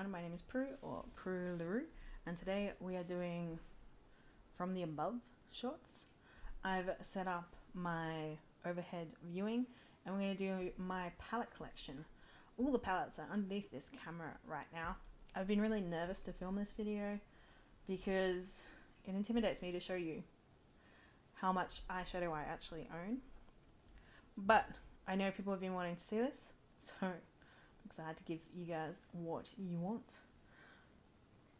everyone, my name is Prue, or Prue Leroux, and today we are doing From the Above shorts. I've set up my overhead viewing and we're going to do my palette collection. All the palettes are underneath this camera right now. I've been really nervous to film this video because it intimidates me to show you how much eyeshadow I actually own, but I know people have been wanting to see this, so I'm excited to give you guys what you want.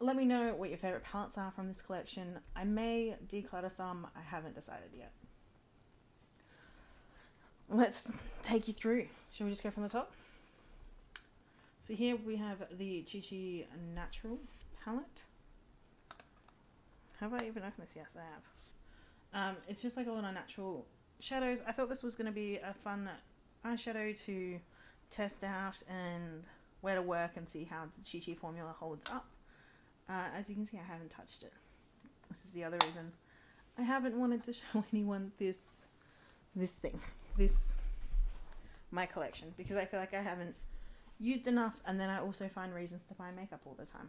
Let me know what your favourite palettes are from this collection. I may declutter some, I haven't decided yet. Let's take you through. Shall we just go from the top? So here we have the Chi Chi Natural palette. Have I even opened this? Yes, I have. It's just like a lot of natural shadows. I thought this was going to be a fun eyeshadow to test out and where to work and see how the Chi Chi formula holds up. As you can see, I haven't touched it. This is the other reason I haven't wanted to show anyone my collection, because I feel like I haven't used enough, and then I also find reasons to buy makeup all the time.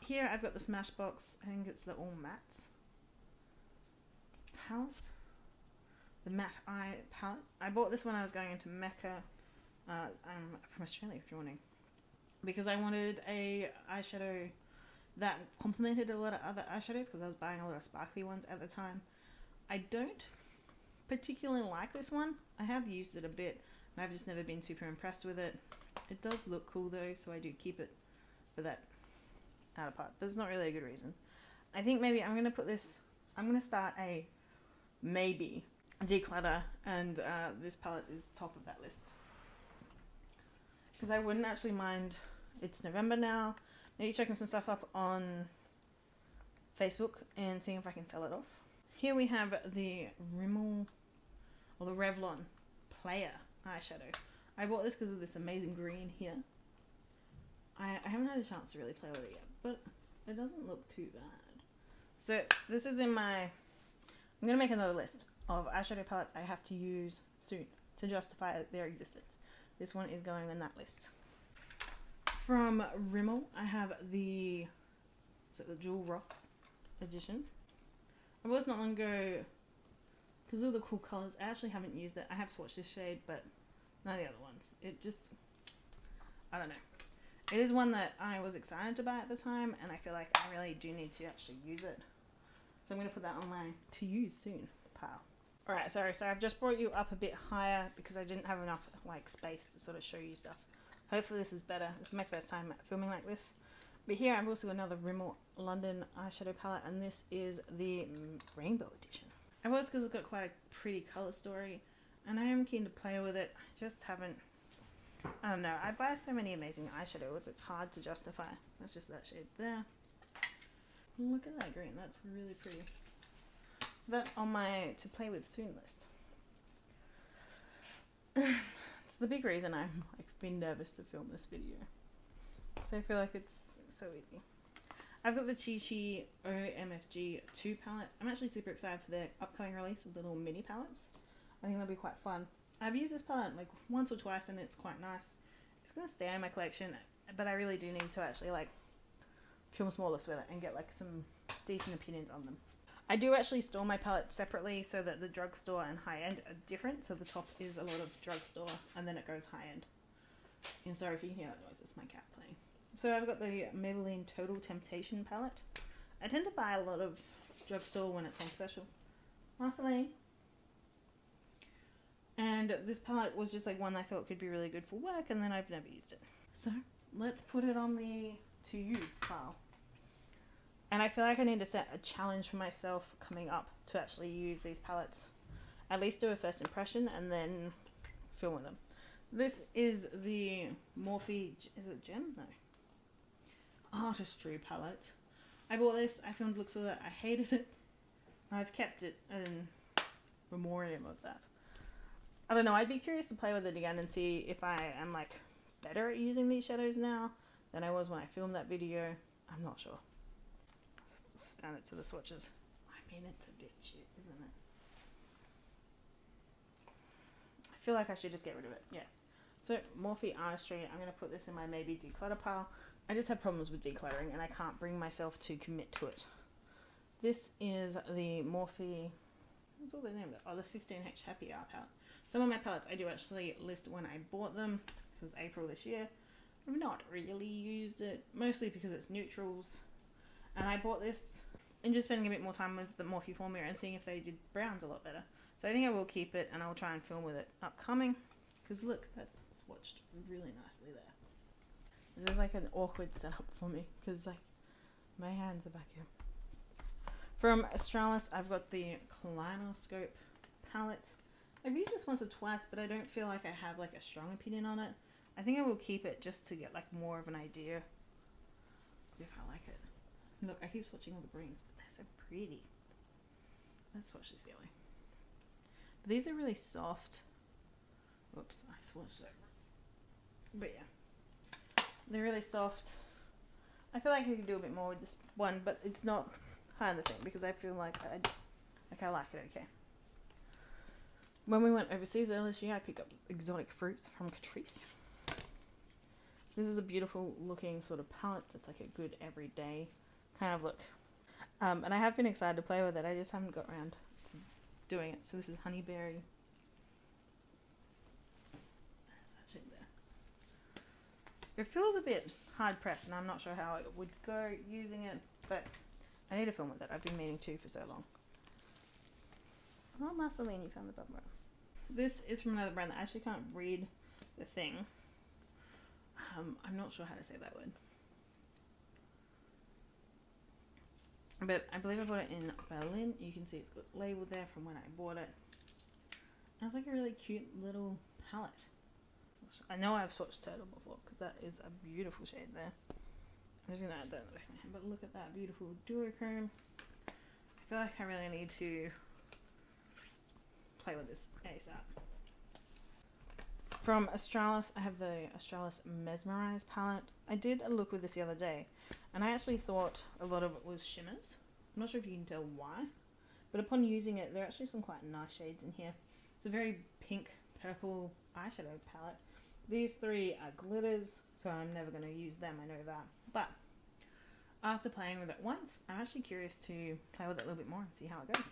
Here I've got the Smashbox, I think it's the All Mattes palette. The Matte Eye palette. I bought this when I was going into Mecca. I'm from Australia, if you're wondering. Because I wanted a eyeshadow that complemented a lot of other eyeshadows, because I was buying a lot of sparkly ones at the time. I don't particularly like this one. I have used it a bit, and I've just never been super impressed with it. It does look cool though, so I do keep it for that outer part, but it's not really a good reason. I think maybe I'm going to put this, I'm going to start a maybe declutter, and this palette is top of that list. Because I wouldn't actually mind, it's November now, maybe checking some stuff up on Facebook and seeing if I can sell it off. Here we have the Rimmel, or the Revlon Player eyeshadow. I bought this because of this amazing green here. I haven't had a chance to really play with it yet, but it doesn't look too bad. So this is in my, I'm going to make another list of eyeshadow palettes I have to use soon to justify their existence. This one is going in that list. From Rimmel, I have the, is it the Jewel Rocks edition. I bought this not long ago because of the cool colours. I actually haven't used it. I have swatched this shade, but none of the other ones. It just, I don't know. It is one that I was excited to buy at the time, and I feel like I really do need to actually use it. So I'm going to put that on my to use soon pile. Alright, sorry, so I've just brought you up a bit higher because I didn't have enough like space to sort of show you stuff. Hopefully this is better. This is my first time filming like this. But here I've also got another Rimmel London eyeshadow palette, and this is the Rainbow edition. I bought this because it's got quite a pretty colour story, and I am keen to play with it. I just haven't, I don't know, I buy so many amazing eyeshadows, it's hard to justify. That's just that shade there. Look at that green, that's really pretty. That on my to play with soon list. It's the big reason I'm like been nervous to film this video. So I feel like it's so easy. I've got the Chi Chi OMFG 2 palette. I'm actually super excited for their upcoming release of the little mini palettes. I think that'll be quite fun. I've used this palette like once or twice and it's quite nice. It's gonna stay in my collection, but I really do need to actually like film small looks with it and get like some decent opinions on them. I do actually store my palette separately so that the drugstore and high-end are different. So the top is a lot of drugstore and then it goes high-end. And sorry if you can hear that noise, it's my cat playing. So I've got the Maybelline Total Temptation palette. I tend to buy a lot of drugstore when it's on special. Marceline. And this palette was just like one I thought could be really good for work, and then I've never used it. So let's put it on the to-use file. And I feel like I need to set a challenge for myself coming up to actually use these palettes. At least do a first impression and then film with them. This is the Morphe, is it Gem? No. Artistry palette. I bought this, I filmed looks with it, I hated it. I've kept it in memoriam of that. I don't know, I'd be curious to play with it again and see if I am like better at using these shadows now than I was when I filmed that video. I'm not sure. Add it to the swatches. I mean, it's a bit shit, isn't it? I feel like I should just get rid of it. Yeah. So Morphe Artistry, I'm going to put this in my maybe declutter pile. I just have problems with decluttering and I can't bring myself to commit to it. This is the Morphe, what's all the name of it? Oh, the 15H Happy Hour palette. Some of my palettes I do actually list when I bought them. This was April this year. I've not really used it, mostly because it's neutrals. And I bought this and just spending a bit more time with the Morphe formula and seeing if they did browns a lot better. So I think I will keep it and I'll try and film with it upcoming. Because look, that's swatched really nicely there. This is like an awkward setup for me because like my hands are back here. From Australis, I've got the Kaleidoscope palette. I've used this once or twice, but I don't feel like I have like a strong opinion on it. I think I will keep it just to get like more of an idea if I like it. Look, I keep swatching all the greens, but they're so pretty. Let's swatch this yellow. But these are really soft. Whoops, I swatched it. But yeah, they're really soft. I feel like I could do a bit more with this one, but it's not high on the thing because I feel like I like it okay. When we went overseas earlier this year, I picked up exotic fruits from Catrice. This is a beautiful looking sort of palette that's like a good everyday kind of look. And I have been excited to play with it. I just haven't got around to doing it. So this is Honeyberry. That's actually there. It feels a bit hard pressed and I'm not sure how it would go using it, but I need to film with it. I've been meaning to for so long. Oh, Marceline, you found the bottom row. This is from another brand that I actually can't read the thing. I'm not sure how to say that word. But I believe I bought it in Berlin. You can see it's got labeled there from when I bought it. That's like a really cute little palette. I know I've swatched Turtle before because that is a beautiful shade there. I'm just going to add that in the back of my hand. But look at that beautiful duochrome. I feel like I really need to play with this ASAP. From Australis, I have the Australis Mesmerize palette. I did a look with this the other day, and I actually thought a lot of it was shimmers. I'm not sure if you can tell why, but upon using it, there are actually some quite nice shades in here. It's a very pink, purple eyeshadow palette. These three are glitters, so I'm never going to use them, I know that. But after playing with it once, I'm actually curious to play with it a little bit more and see how it goes.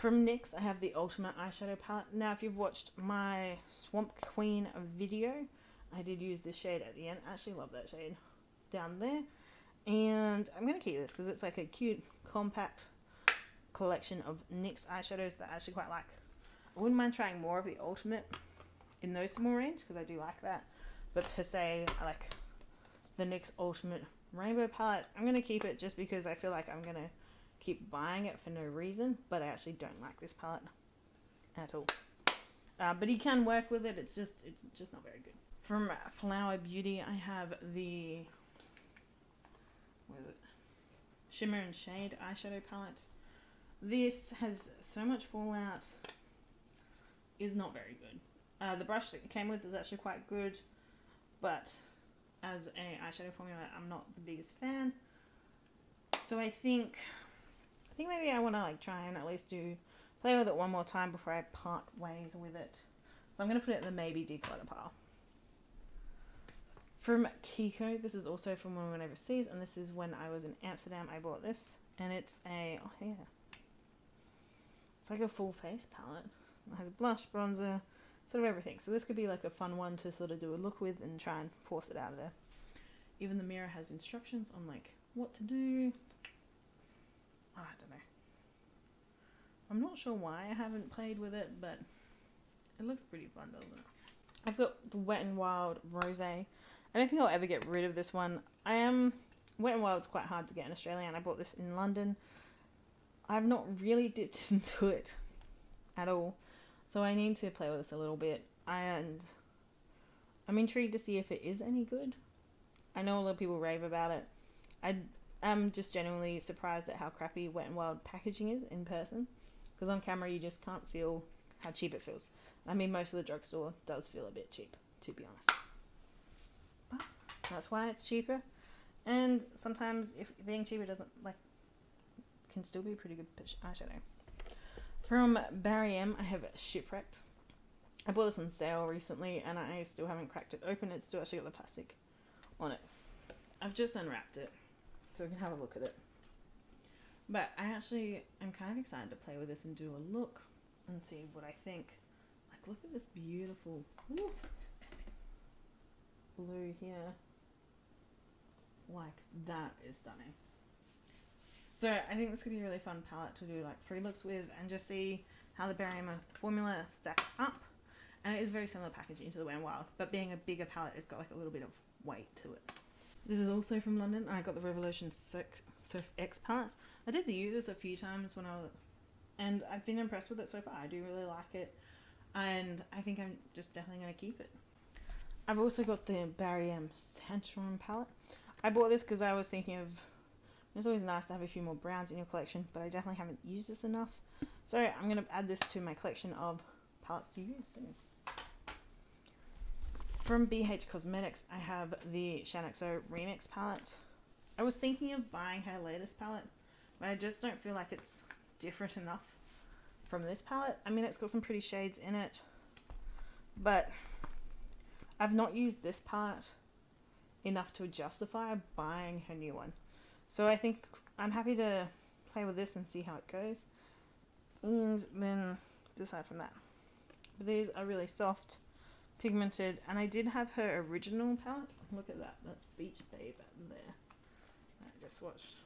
From NYX, I have the Ultimate Eyeshadow Palette. Now, if you've watched my Swamp Queen video, I did use this shade at the end. I actually love that shade down there. And I'm going to keep this because it's like a cute, compact collection of NYX eyeshadows that I actually quite like. I wouldn't mind trying more of the Ultimate in those small range because I do like that. But per se, I like the NYX Ultimate Rainbow Palette. I'm going to keep it just because I feel like I'm going to keep buying it for no reason, but I actually don't like this palette at all. But you can work with it, it's just not very good. From Flower Beauty, I have the Shimmer and Shade eyeshadow palette. This has so much fallout, is not very good. The brush that it came with is actually quite good, but as an eyeshadow formula, I'm not the biggest fan. So I think maybe I want to like try and at least play with it one more time before I part ways with it. So I'm going to put it in the maybe declutter pile. From Kiko, this is also from when I went overseas, and this is when I was in Amsterdam. I bought this, and it's a, oh yeah, it's like a full face palette. It has blush, bronzer, sort of everything. So this could be like a fun one to sort of do a look with and try and force it out of there. Even the mirror has instructions on like what to do. I don't know. I'm not sure why I haven't played with it, but it looks pretty fun, doesn't it? I've got the Wet n Wild Rose. I don't think I'll ever get rid of this one. Wet n Wild's quite hard to get in Australia, and I bought this in London. I've not really dipped into it at all, so I need to play with this a little bit, and I'm intrigued to see if it is any good. I know a lot of people rave about it. I'm just genuinely surprised at how crappy Wet n Wild packaging is in person, because on camera you just can't feel how cheap it feels. I mean, most of the drugstore does feel a bit cheap, to be honest. But that's why it's cheaper, and sometimes if being cheaper doesn't like can still be a pretty good eyeshadow. From Barry M, I have Shipwrecked. I bought this on sale recently and I still haven't cracked it open. It's still actually got the plastic on it. I've just unwrapped it so we can have a look at it. But I'm kind of excited to play with this and do a look and see what I think. Like, look at this beautiful blue here. Like, that is stunning. So I think this could be a really fun palette to do like 3 looks with and just see how the Bare M formula stacks up. And it is very similar packaging to the Wet n Wild, but being a bigger palette, it's got like a little bit of weight to it. This is also from London. I got the Revolution Surf X palette. I did use this a few times when I was, and I've been impressed with it so far. I do really like it, and I think I'm just definitely going to keep it. I've also got the Barry M Santorum palette. I bought this because I was thinking of, it's always nice to have a few more browns in your collection, but I definitely haven't used this enough. So I'm going to add this to my collection of palettes to use soon. From BH Cosmetics, I have the Shaaanxo Remix palette. I was thinking of buying her latest palette, but I just don't feel like it's different enough from this palette. I mean, it's got some pretty shades in it, but I've not used this palette enough to justify buying her new one. So I think I'm happy to play with this and see how it goes, and then decide from that. But these are really soft, pigmented, and I did have her original palette. Look at that, that's Beach Babe there. I just swatched.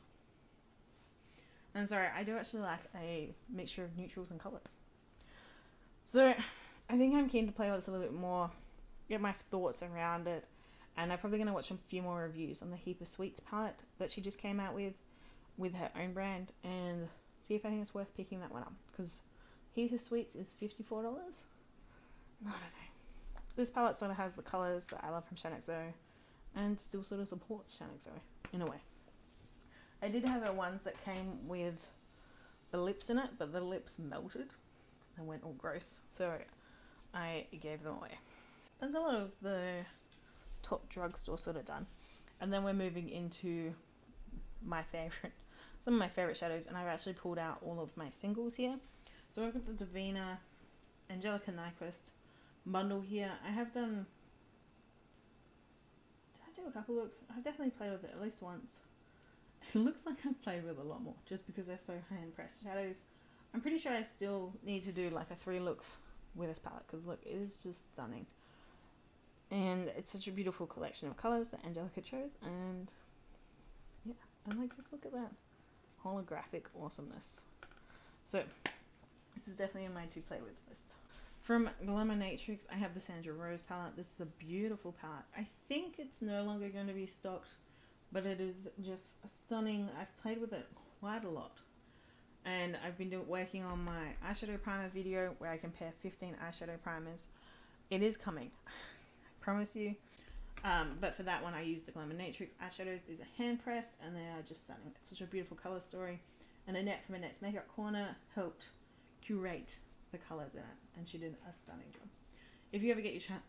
And sorry, I do actually like a mixture of neutrals and colours. So I think I'm keen to play with this a little bit more, get my thoughts around it, and I'm probably going to watch a few more reviews on the Heap of Sweets palette that she just came out with her own brand, and see if I think it's worth picking that one up, because Heap of Sweets is $54. No, I don't know. This palette sort of has the colours that I love from Shaaanxo and still sort of supports Shaaanxo in a way. I did have her ones that came with the lips in it, but the lips melted and went all gross, so I gave them away. That's a lot of the top drugstore sort of done. And then we're moving into my favourite, some of my favourite shadows, and I've actually pulled out all of my singles here. So I've got the Devinah Angelica Nyqvist bundle here. I have done, did I do a couple looks? I've definitely played with it at least once. It looks like I've played with it a lot more just because they're so hand pressed shadows. I'm pretty sure I still need to do like a 3 looks with this palette, because look, it is just stunning, and it's such a beautiful collection of colours that Angelica chose. And yeah, I'm like, just look at that holographic awesomeness. So this is definitely in my to play with list. From Glaminatrix, I have the Sandra Rose palette. This is a beautiful palette. I think it's no longer going to be stocked, but it is just stunning. I've played with it quite a lot, and I've been working on my eyeshadow primer video where I compare 15 eyeshadow primers. It is coming, I promise you. But for that one, I used the Glaminatrix eyeshadows. These are hand pressed, and they are just stunning. It's such a beautiful color story, and Annette from Annette's Makeup Corner helped curate the colours in it, and she did a stunning job. If you ever get the chance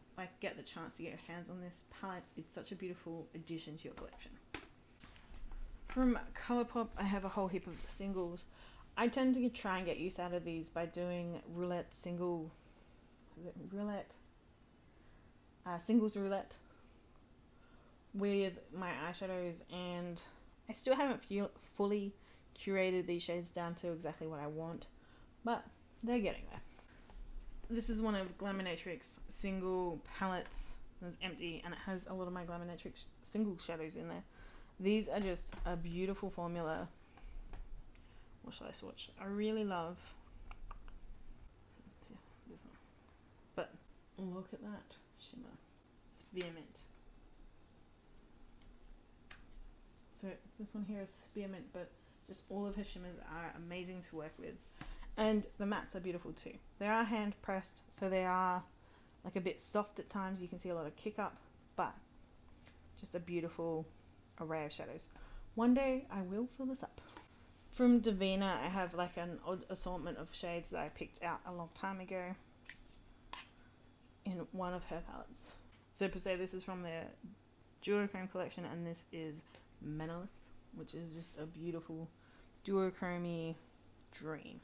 to get your hands on this palette, it's such a beautiful addition to your collection. From ColourPop, I have a whole heap of singles. I tend to try and get use out of these by doing roulette singles roulette with my eyeshadows, and I still haven't fully curated these shades down to exactly what I want, but they're getting there. This is one of Glaminatrix single palettes. It's empty, and it has a lot of my Glaminatrix single shadows in there. These are just a beautiful formula. What shall I swatch? I really love this one. But look at that shimmer. Spearmint. So this one here is Spearmint, but just all of her shimmers are amazing to work with. And the mattes are beautiful too. They are hand pressed, so they are like a bit soft at times. You can see a lot of kick up, but just a beautiful array of shadows. One day I will fill this up. From Devinah, I have like an odd assortment of shades that I picked out a long time ago in one of her palettes. So per se, this is from the duochrome collection, and this is Menagerie, which is just a beautiful duochrome dream.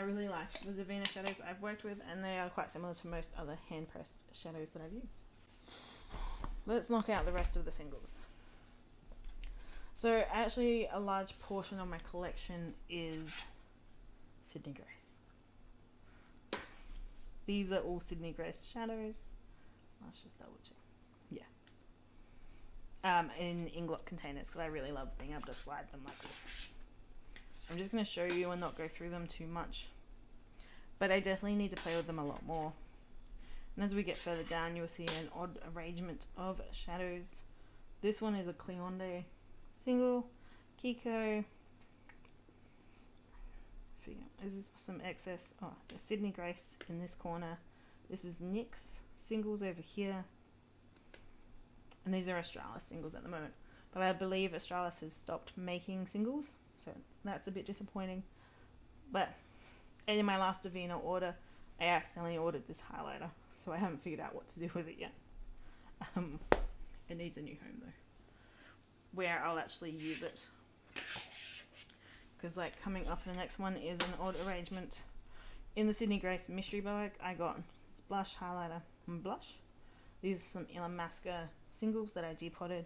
I really like the Devinah shadows that I've worked with, and they are quite similar to most other hand-pressed shadows that I've used. Let's knock out the rest of the singles. So actually a large portion of my collection is Sydney Grace. These are all Sydney Grace shadows. Let's just double check. Yeah. In Inglot containers, because I really love being able to slide them like this. I'm just going to show you and not go through them too much, but I definitely need to play with them a lot more. And as we get further down, you'll see an odd arrangement of shadows. This one is a Cleonde single, Kiko. Is this some excess? Oh, there's Sydney Grace in this corner. This is NYX singles over here, and these are Australis singles at the moment. But I believe Australis has stopped making singles, so that's a bit disappointing. But in my last Devinah order, I accidentally ordered this highlighter, so I haven't figured out what to do with it yet. It needs a new home though, where I'll actually use it. Because like coming up, the next one is an odd arrangement in the Sydney Grace mystery bag. I got this blush, highlighter, and blush. These are some Illamasqua singles that I depotted.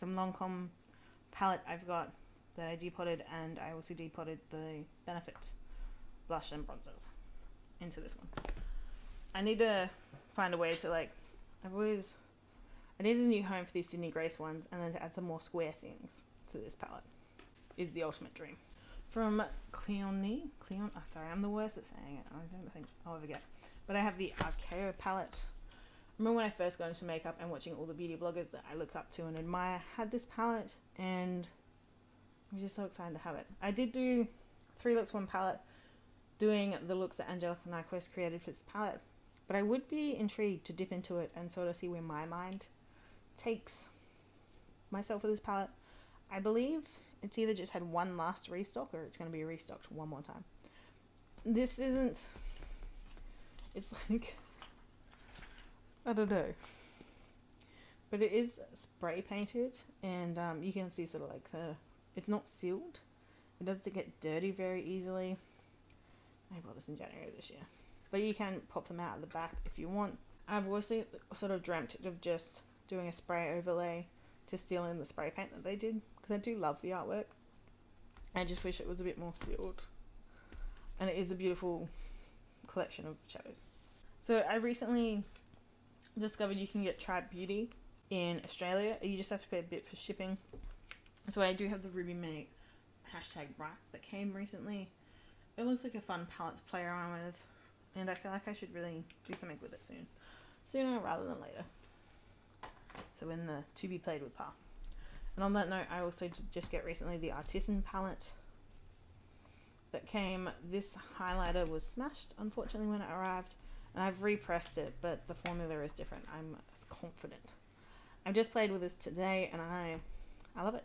Some Lancome palette I've got that I depotted, and I also depotted the Benefit blush and bronzers into this one. I need to find a way to like, I need a new home for these Sydney Grace ones, and then to add some more square things to this palette is the ultimate dream. From Cleon, oh, sorry, I'm the worst at saying it. I don't think I'll ever get it. But I have the Arcao palette. Remember when I first got into makeup and watching all the beauty bloggers that I look up to and admire had this palette, and I'm just so excited to have it. I did do 3 looks, 1 palette, doing the looks that Angelica Nyqvist created for this palette, but I would be intrigued to dip into it and sort of see where my mind takes myself with this palette. I believe it's either just had one last restock or it's going to be restocked one more time. This isn't, it's like, I don't know, but it is spray painted, and you can see sort of like the, it's not sealed. It doesn't get dirty very easily. I bought this in January this year, but you can pop them out of the back if you want. I've obviously sort of dreamt of just doing a spray overlay to seal in the spray paint that they did, because I do love the artwork. I just wish it was a bit more sealed, and it is a beautiful collection of shadows. So I recently discovered you can get Tribe Beauty in Australia. You just have to pay a bit for shipping. So I do have the Ruby May hashtag Brights that came recently. It looks like a fun palette to play around with, and I feel like I should really do something with it soon. Sooner rather than later. So in the To Be Played With pile. And on that note, I also just got recently the Artisan palette that came. This highlighter was smashed, unfortunately, when it arrived, and I've repressed it, but the formula is different. I'm confident. I've just played with this today, and I love it.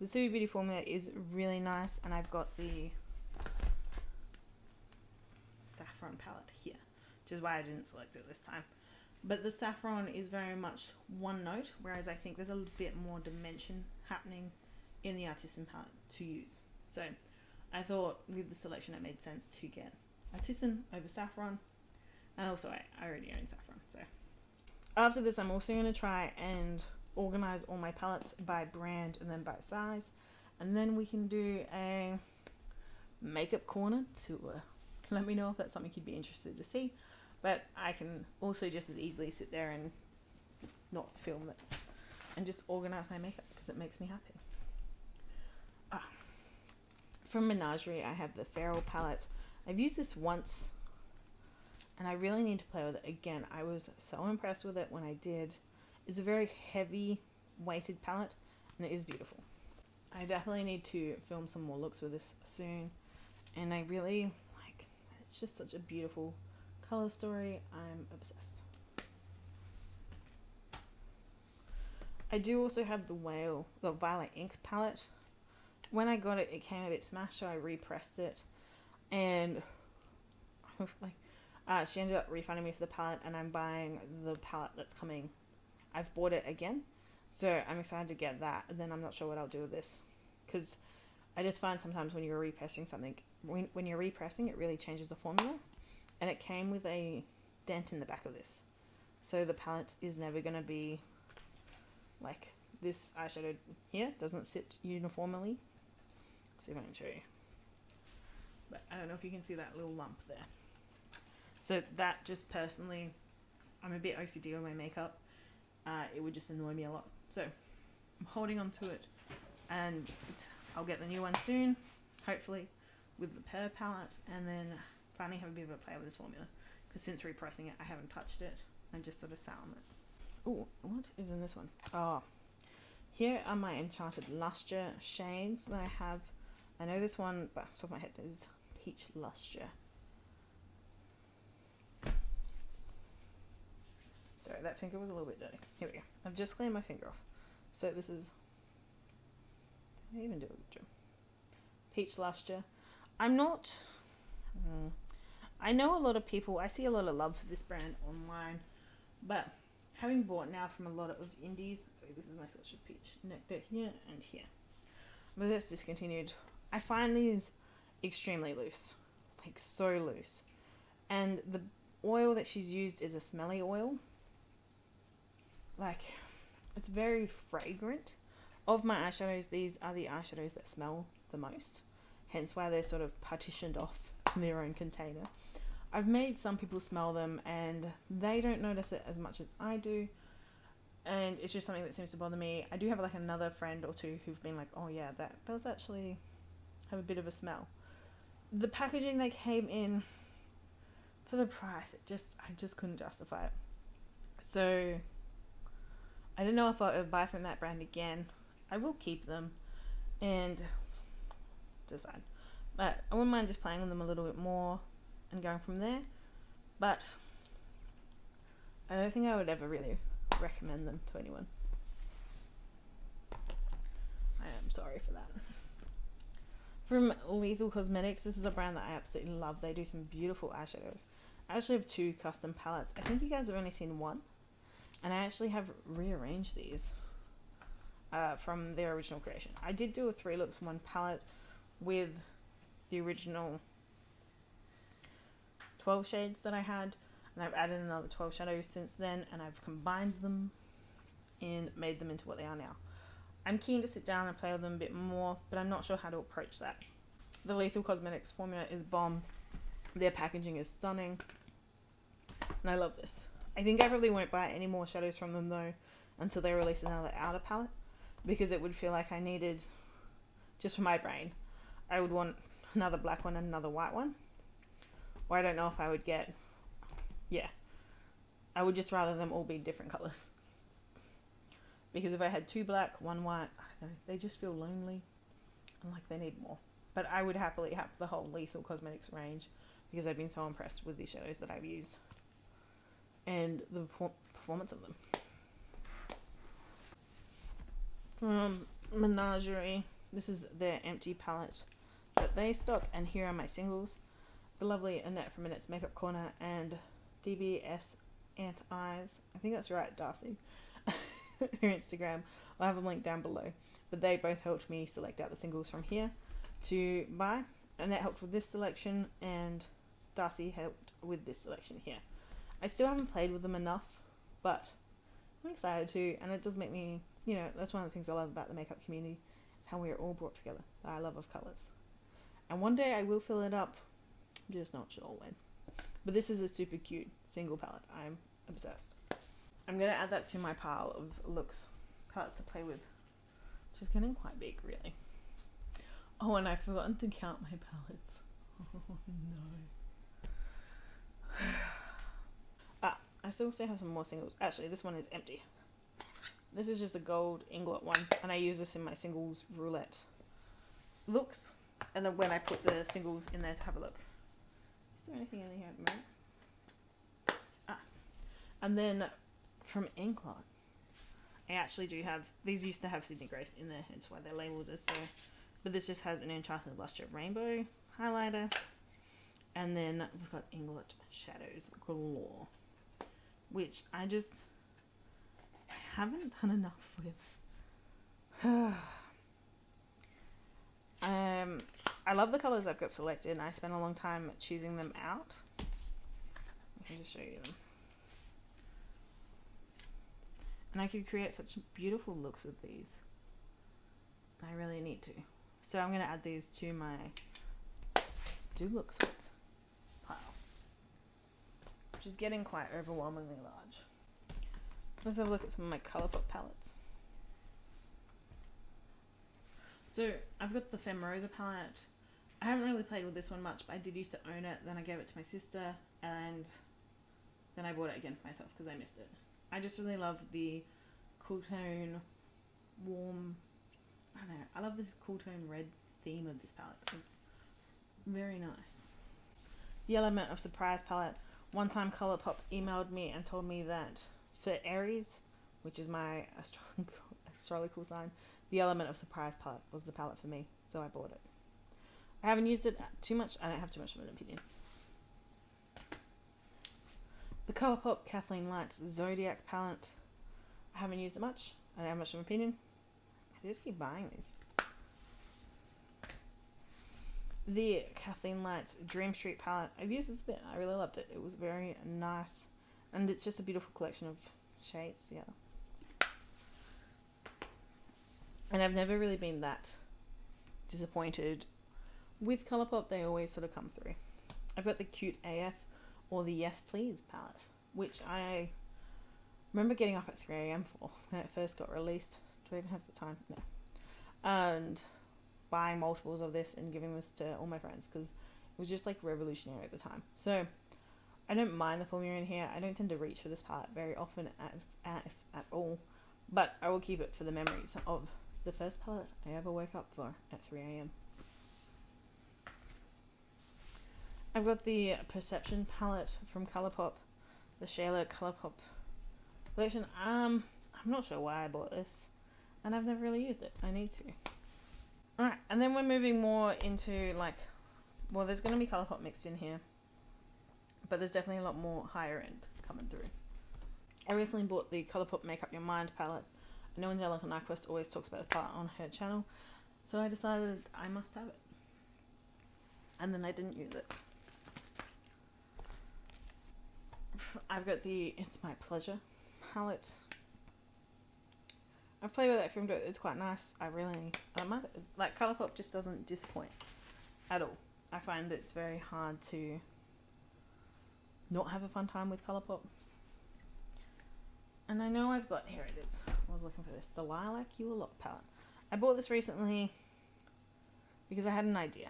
The To Be Beauty formula is really nice, and I've got the Saffron palette here, which is why I didn't select it this time. But the Saffron is very much one note, whereas I think there's a bit more dimension happening in the Artisan palette to use. So I thought with the selection it made sense to get Artisan over Saffron, and also I already own Saffron. So after this I'm also going to try and organize all my palettes by brand and then by size, and then we can do a makeup corner tour. Let me know if that's something you'd be interested to see, but I can also just as easily sit there and not film it and just organise my makeup because it makes me happy. From Menagerie I have the Feral palette. I've used this once and I really need to play with it again. I was so impressed with it when I did. It's a very heavy weighted palette and it is beautiful. I definitely need to film some more looks with this soon, and I really, it's just such a beautiful colour story. I'm obsessed. I do also have the Whale, the Violet Ink palette. When I got it, it came a bit smashed, so I repressed it, and she ended up refunding me for the palette, and I'm buying the palette that's coming. I've bought it again, so I'm excited to get that, and then I'm not sure what I'll do with this, because I just find sometimes when you're repressing something, when you're repressing, it really changes the formula. And it came with a dent in the back of this. So the palette is never going to be like this eyeshadow here doesn't sit uniformly. Let's see if I can show you. But I don't know if you can see that little lump there. So that just personally, I'm a bit OCD on my makeup. It would just annoy me a lot. So I'm holding on to it, and I'll get the new one soon, hopefully, with the Pear palette, and then finally have a bit of a play with this formula. Because since repressing it, I haven't touched it. I just sort of sat on it. Oh, what is in this one? Oh, here are my Enchanted Lustre shades that I have. I know this one, but off the top of my head, is Peach Lustre. Sorry, that finger was a little bit dirty. Here we go. I've just cleaned my finger off. So this is... Did I even do a good job? Peach Lustre. I'm not... I know a lot of people... I see a lot of love for this brand online. But having bought now from a lot of indies... Sorry, this is my swatch of Peach. No, they're here and here. But that's discontinued. I find these extremely loose. Like, so loose. And the oil that she's used is a smelly oil. Like, it's very fragrant. Of my eyeshadows, these are the eyeshadows that smell the most, hence why they're sort of partitioned off in their own container. I've made some people smell them and they don't notice it as much as I do, and it's just something that seems to bother me. I do have like another friend or two who've been like, oh yeah, that does actually have a bit of a smell. The packaging they came in, for the price, I just couldn't justify it. So I don't know if I'll ever buy from that brand again. I will keep them and decide. But I wouldn't mind just playing with them a little bit more and going from there. But I don't think I would ever really recommend them to anyone. I am sorry for that. From Lethal Cosmetics, this is a brand that I absolutely love. They do some beautiful eyeshadows. I actually have two custom palettes. I think you guys have only seen one. And I actually have rearranged these from their original creation. I did do a 3 looks, 1 palette with the original 12 shades that I had. And I've added another 12 shadows since then. And I've combined them and made them into what they are now. I'm keen to sit down and play with them a bit more, but I'm not sure how to approach that. The Lethal Cosmetics formula is bomb. Their packaging is stunning. And I love this. I think I probably won't buy any more shadows from them though until they release another outer palette, because it would feel like I needed, just for my brain, I would want another black one and another white one. Or I don't know if I would get, yeah, I would just rather them all be different colors. Because if I had 2 black, 1 white, I don't know, they just feel lonely and like they need more. But I would happily have the whole Lethal Cosmetics range because I've been so impressed with the shadows that I've used and the performance of them. From Menagerie, this is their empty palette that they stock, and here are my singles. The lovely Annette from Annette's Makeup Corner and DBS Ant Eyes, I think that's right, Darcy, her Instagram. I'll have them linked down below. But they both helped me select out the singles from here to buy. And that helped with this selection, and Darcy helped with this selection here. I still haven't played with them enough, but I'm excited to, and it does make me, you know, that's one of the things I love about the makeup community, is how we are all brought together by our love of colours. And one day I will fill it up, I'm just not sure when. But this is a super cute single palette. I'm obsessed. I'm going to add that to my pile of looks, palettes to play with, which is getting quite big, really. Oh, and I've forgotten to count my palettes. Oh, no. I still have some more singles. Actually, this one is empty. This is just a gold Inglot one, and I use this in my singles roulette looks, and then when I put the singles in there to have a look. Is there anything in here at the moment? Ah. And then from Inglot, I actually do have, these used to have Sydney Grace in there, hence why they're labelled as so. But this just has an Enchanted Lustre Rainbow highlighter, and then we've got Inglot Shadows Galore, which I just haven't done enough with. I love the colours I've got selected, and I spent a long time choosing them out. I can just show you them. And I could create such beautiful looks with these. I really need to. So I'm going to add these to my do looks with pile, which is getting quite overwhelmingly large. Let's have a look at some of my ColourPop palettes. So I've got the Femrosa palette. I haven't really played with this one much, but I did used to own it. Then I gave it to my sister, and then I bought it again for myself because I missed it. I just really love the cool tone, warm, I don't know, I love this cool tone red theme of this palette. It's very nice. The Element of Surprise palette. One time ColourPop emailed me and told me that for Aries, which is my astrological sign, the Element of Surprise palette was the palette for me, so I bought it. I haven't used it too much. I don't have too much of an opinion. The ColourPop Kathleen Light's Zodiac palette. I haven't used it much. I don't have much of an opinion. I just keep buying these. The Kathleen Light's Dream Street palette. I've used this a bit. I really loved it. It was very nice. And it's just a beautiful collection of shades. Yeah. And I've never really been that disappointed with ColourPop. They always sort of come through. I've got the Cute AF, or the Yes Please palette, which I remember getting up at 3 AM for when it first got released. Do I even have the time? No. And buying multiples of this and giving this to all my friends because it was just like revolutionary at the time. So I don't mind the formula in here. I don't tend to reach for this palette very often at all, but I will keep it for the memories of the first palette I ever woke up for at 3 AM. I've got the Perception palette from ColourPop, the Shayla ColourPop collection. I'm not sure why I bought this, and I've never really used it. I need to. Alright, and then we're moving more into, like, well, there's going to be ColourPop mixed in here, but there's definitely a lot more higher end coming through. I recently bought the ColourPop Make Up Your Mind palette. I know Angelica Nyqvist always talks about this palette on her channel, so I decided I must have it. And then I didn't use it. I've got the It's My Pleasure palette. I've played with that from it. It's quite nice. I might like ColourPop just doesn't disappoint at all. I find it's very hard to not have a fun time with ColourPop. And I know I've got, here it is. I was looking for this. The Lilac You A Lot palette. I bought this recently because I had an idea.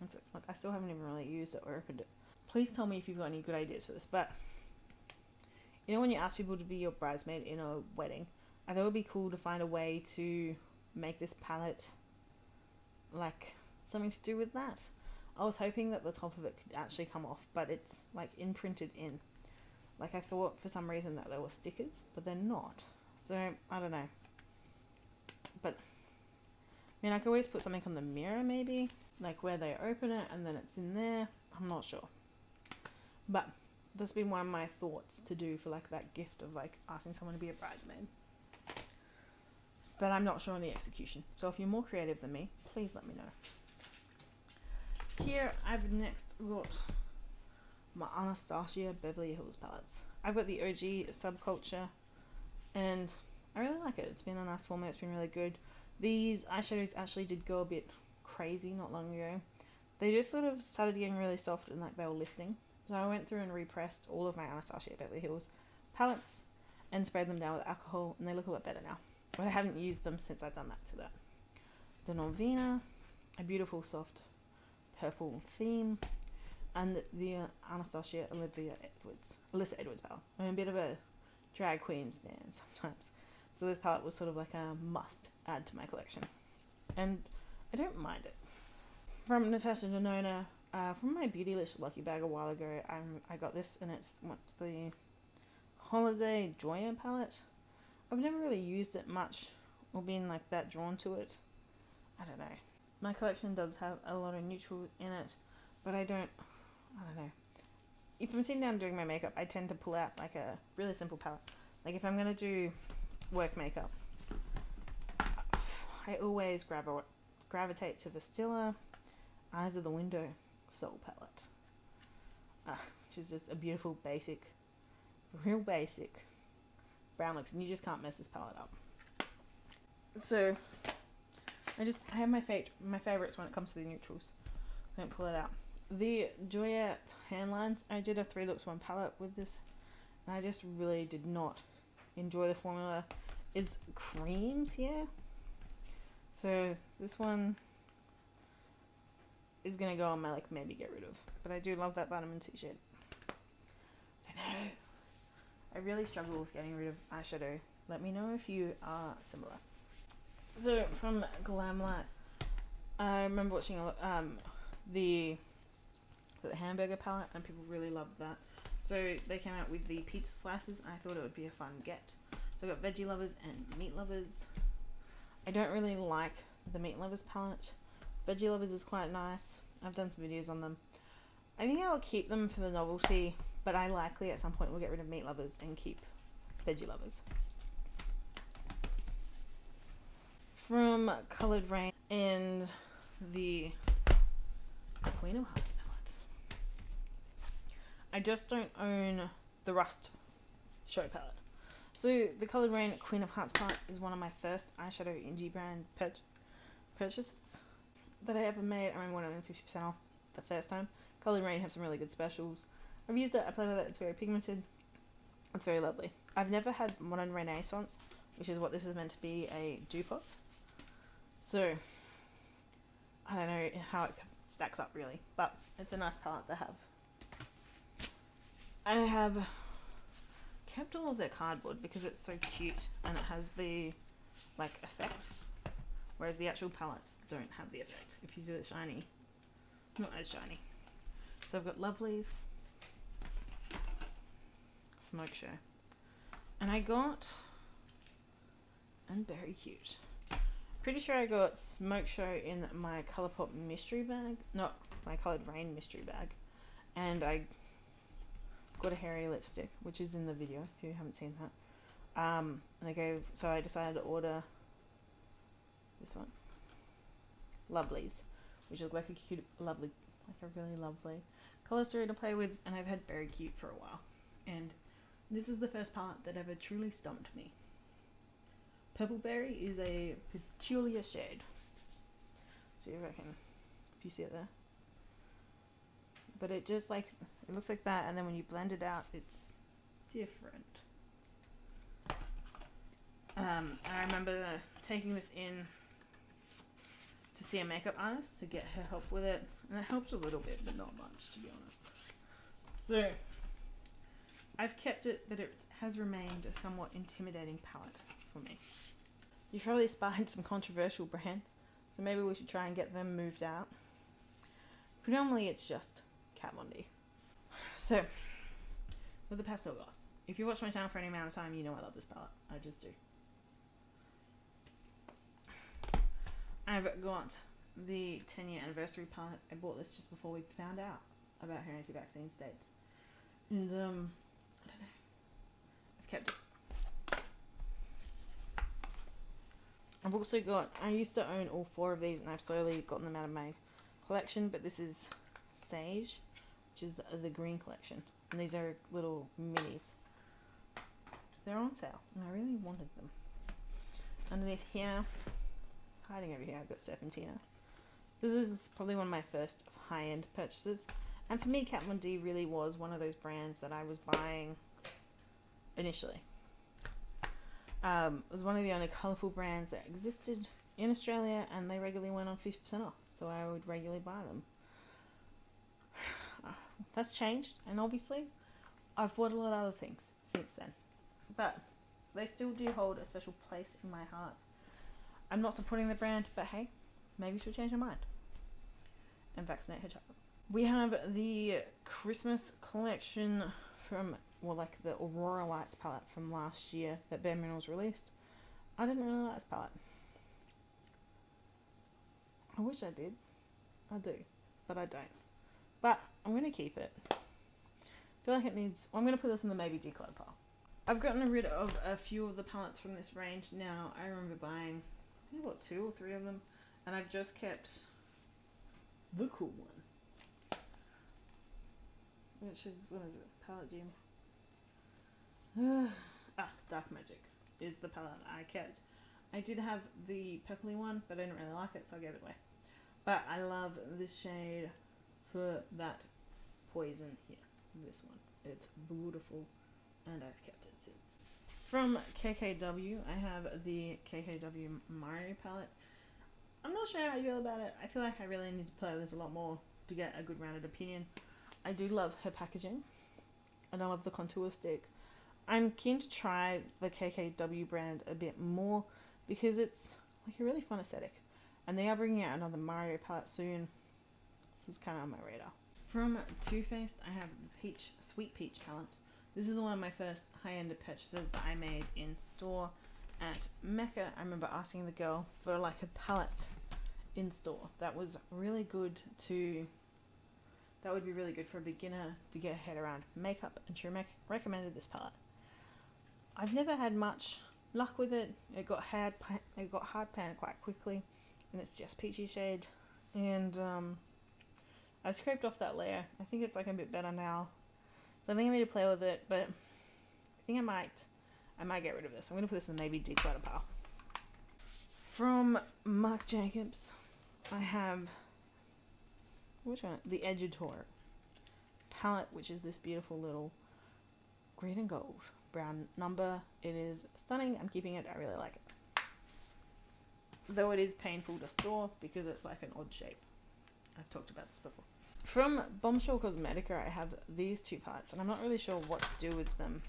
And so, look, I still haven't even really used it or opened it. Please tell me if you've got any good ideas for this. But you know when you ask people to be your bridesmaid in a wedding, I thought it would be cool to find a way to make this palette like something to do with that. I was hoping that the top of it could actually come off, but it's like imprinted in. Like I thought for some reason that there were stickers, but they're not. So I don't know. But I mean, I could always put something on the mirror maybe, like where they open it and then it's in there. I'm not sure. But that's been one of my thoughts to do for like that gift of like asking someone to be a bridesmaid. But I'm not sure on the execution. So if you're more creative than me, please let me know. Here I've next got my Anastasia Beverly Hills palettes. I've got the OG Subculture and I really like it. It's been a nice format. It's been really good. These eyeshadows actually did go a bit crazy not long ago. They just sort of started getting really soft and like they were lifting. So I went through and repressed all of my Anastasia Beverly Hills palettes and sprayed them down with alcohol, and they look a lot better now. But I haven't used them since I've done that to that. The Norvina, a beautiful soft purple theme, and the Anastasia Alyssa Edwards palette. I'm a bit of a drag queen stan sometimes, so this palette was sort of like a must add to my collection, and I don't mind it. From Natasha Denona, from my Beautylish Lucky Bag a while ago, I got this, and it's the Holiday Joya palette. I've never really used it much or been like that drawn to it. I don't know. My collection does have a lot of neutrals in it, but I don't know. If I'm sitting down doing my makeup, I tend to pull out like a really simple palette. Like if I'm going to do work makeup, I always grab a Gravitate to Vistilla, Eyes of the Window, Soul Palette, which is just a beautiful basic, real basic brown looks, and you just can't mess this palette up. So I have my favorites when it comes to the neutrals. I don't pull it out. The Juliet hand lines, I did a 3 looks 1 palette with this, and I just really did not enjoy the formula. It's creams here. So this one is gonna go on my, like, maybe get rid of. But I do love that vitamin C shade. I don't know. I really struggle with getting rid of eyeshadow. Let me know if you are similar. So from Glamlight, I remember watching the hamburger palette, and people really loved that. So they came out with the pizza slices, and I thought it would be a fun get. So I got Veggie Lovers and Meat Lovers. I don't really like the Meat Lovers palette. Veggie Lovers is quite nice. I've done some videos on them. I think I'll keep them for the novelty, but I likely at some point will get rid of Meat Lovers and keep Veggie Lovers. From Coloured Rain and the Queen of Hearts palette. I just don't own the Rust Show palette. So the Coloured Rain Queen of Hearts palette is one of my first eyeshadow indie brand purchases that I ever made. I remember when I went 50% off the first time. Coloured Rain have some really good specials. I've used it, I play with it, it's very pigmented. It's very lovely. I've never had Modern Renaissance, which is what this is meant to be, a dupe of. So I don't know how it stacks up really, but it's a nice palette to have. I have kept all of their cardboard because it's so cute and it has the, like, effect. Whereas the actual palettes don't have the effect. If you see the shiny, not as shiny. So I've got Lovelies, Smoke Show, and I got, and very cute. Pretty sure I got Smoke Show in my ColourPop mystery bag, not my Coloured Rain mystery bag, and I got a hairy lipstick, which is in the video if you haven't seen that. And so I decided to order this one, Lovelies, which look like a cute, lovely, like a really lovely colour story to play with, and I've had Very Cute for a while. And this is the first palette that ever truly stumped me. Purple Berry is a peculiar shade. See if I can, if you see it there. But it just, like, it looks like that, and then when you blend it out, it's different. And I remember taking this in to see a makeup artist to get her help with it, and it helped a little bit, but not much, to be honest. So I've kept it, but it has remained a somewhat intimidating palette for me. You've probably spied some controversial brands, so maybe we should try and get them moved out. Predominantly it's just Kat Von D. So with the Pastel Goth, if you watch my channel for any amount of time, you know I love this palette. I just do. I've got the 10-year anniversary palette. I bought this just before we found out about her anti-vaccine states. And I don't know. I've kept it. I've also got, I used to own all 4 of these and I've slowly gotten them out of my collection, but this is Sage, which is the green collection. And these are little minis. They're on sale and I really wanted them. Underneath here, hiding over here, I've got Serpentina. This is probably one of my first high-end purchases, and for me Kat Von D really was one of those brands that I was buying initially. It was one of the only colourful brands that existed in Australia, and they regularly went on 50% off, so I would regularly buy them. That's changed, and obviously I've bought a lot of other things since then, but they still do hold a special place in my heart. I'm not supporting the brand, but hey, maybe she'll change her mind and vaccinate her child. We have the Christmas collection from, well, like the Aurora Lights palette from last year that Bare Minerals released. I didn't really like this palette. I wish I did. I do, but I don't. But I'm going to keep it. I feel like it needs, well, I'm going to put this in the maybe declutter pile. I've gotten rid of a few of the palettes from this range now. I remember buying, I think, what, 2 or 3 of them, and I've just kept the cool one, which is, what is it, Palette Gem. Dark Magic is the palette I kept. I did have the purpley one, but I didn't really like it, so I gave it away. But I love this shade for that poison here. This one. It's beautiful, and I've kept it since. From KKW, I have the KKW Mario palette. I'm not sure how I feel about it. I feel like I really need to play with this a lot more to get a good rounded opinion. I do love her packaging, and I love the contour stick. I'm keen to try the KKW brand a bit more because it's like a really fun aesthetic. And they are bringing out another Mario palette soon, so it's kind of on my radar. From Too Faced, I have the Peach, Sweet Peach palette. This is one of my first high-end purchases that I made in store at Mecca. I remember asking the girl for like a palette in store that was really good to, that would be really good for a beginner to get her head around makeup, and she recommended this palette. I've never had much luck with it. It got hard pan quite quickly, and it's just peachy shade, and I scraped off that layer. I think it's like a bit better now, so I think I need to play with it, but I think I might get rid of this. I'm gonna put this in the maybe declutter pile. From Marc Jacobs, I have, which one? The Edutator palette, which is this beautiful little green and gold brown number. It is stunning. I'm keeping it. I really like it, though it is painful to store because it's like an odd shape. I've talked about this before. From Bombshell Cosmetica, I have these two palettes, and I'm not really sure what to do with them.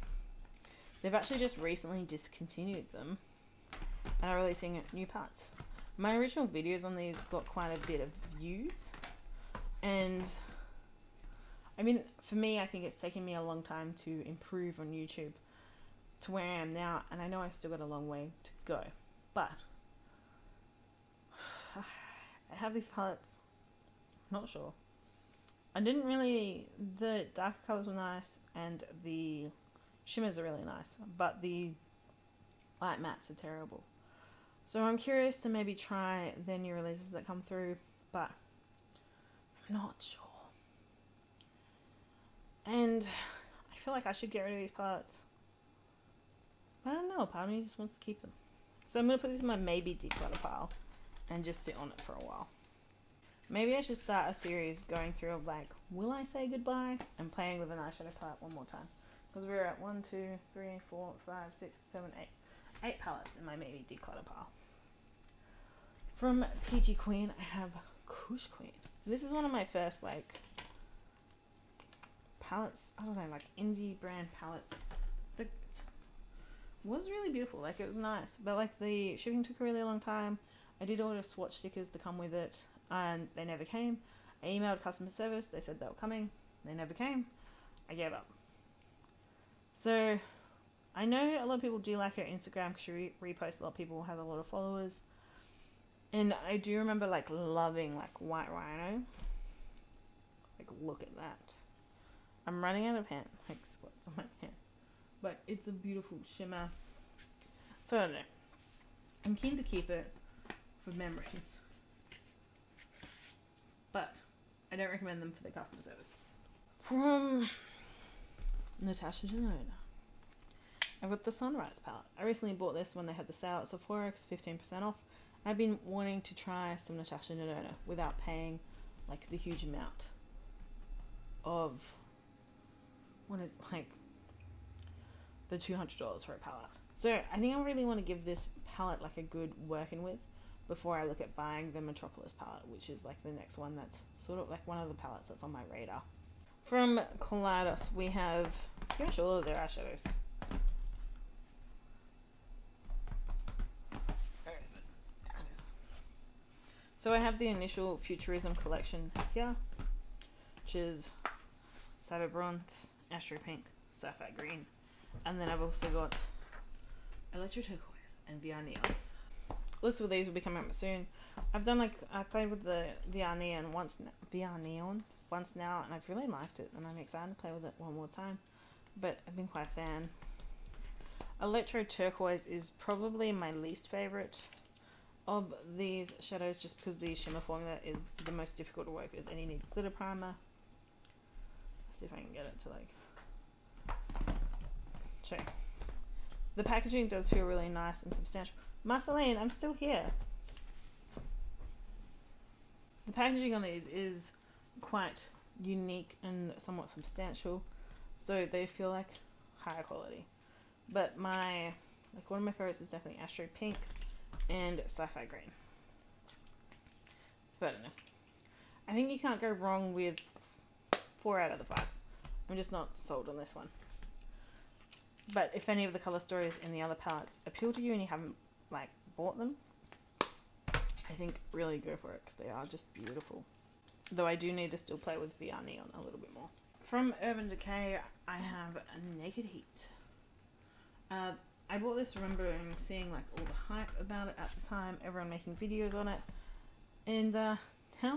They've actually just recently discontinued them and are releasing new palettes. My original videos on these got quite a bit of views, and I mean, for me, I think it's taken me a long time to improve on YouTube to where I am now, and I know I've still got a long way to go, but I have these palettes. Not sure. I didn't really, the darker colors were nice and the shimmers are really nice, but the light mattes are terrible. So I'm curious to maybe try their new releases that come through, but I'm not sure. And I feel like I should get rid of these palettes, but I don't know, part of me just wants to keep them. So I'm going to put this in my maybe declutter pile and just sit on it for a while. Maybe I should start a series going through of like, will I say goodbye? And playing with an eyeshadow palette one more time. Because we're at 1, 2, 3, 4, 5, 6, 7, 8. 8 palettes in my maybe declutter pile. From Peachy Queen, I have Kush Queen. This is one of my first like palettes, I don't know, like indie brand palette. That was really beautiful, like it was nice, but like the shipping took a really long time. I did order swatch stickers to come with it, and they never came. I emailed customer service, they said they were coming, they never came. I gave up. So I know a lot of people do like her Instagram because she reposts a lot of people, have a lot of followers, and I do remember like loving like White Rhino. Like look at that. I'm running out of hand, like squats on my hand, but it's a beautiful shimmer. So I don't know, I'm keen to keep it for memories, but I don't recommend them for the customer service. From Natasha Denona, I've got the Sunrise palette. I recently bought this when they had the sale at Sephora, it's 15% off. I've been wanting to try some Natasha Denona without paying like the huge amount of what is like the $200 for a palette. So I think I really want to give this palette like a good working with before I look at buying the Metropolis palette, which is like the next one that's sort of like one of the palettes that's on my radar. From Kaleidos, we have pretty much all of their eyeshadows. Where is it? There it is. So I have the initial Futurism collection here, which is Cyber Bronze, Astro Pink, Sapphire Green, and then I've also got Electro Turquoise and VR Neon. Looks of these will be coming up soon. I've done like, I played with the VR Neon once now, and I've really liked it, and I'm excited to play with it one more time, but I've been quite a fan. Electro Turquoise is probably my least favorite, of these shadows just because the shimmer formula is the most difficult to work with, and you need glitter primer. Let's see if I can get it to like show. The packaging does feel really nice and substantial. Marceline, I'm still here. The packaging on these is quite unique and somewhat substantial, so they feel like higher quality. But my, like, one of my favorites is definitely Astro Pink and Sci-Fi Green. So I don't know. I think you can't go wrong with 4 out of the 5. I'm just not sold on this one. But if any of the color stories in the other palettes appeal to you and you haven't like bought them, I think really go for it because they are just beautiful. Though I do need to still play with VR Neon a little bit more. From Urban Decay, I have Naked Heat. I bought this remembering seeing like all the hype about it at the time, everyone making videos on it, and now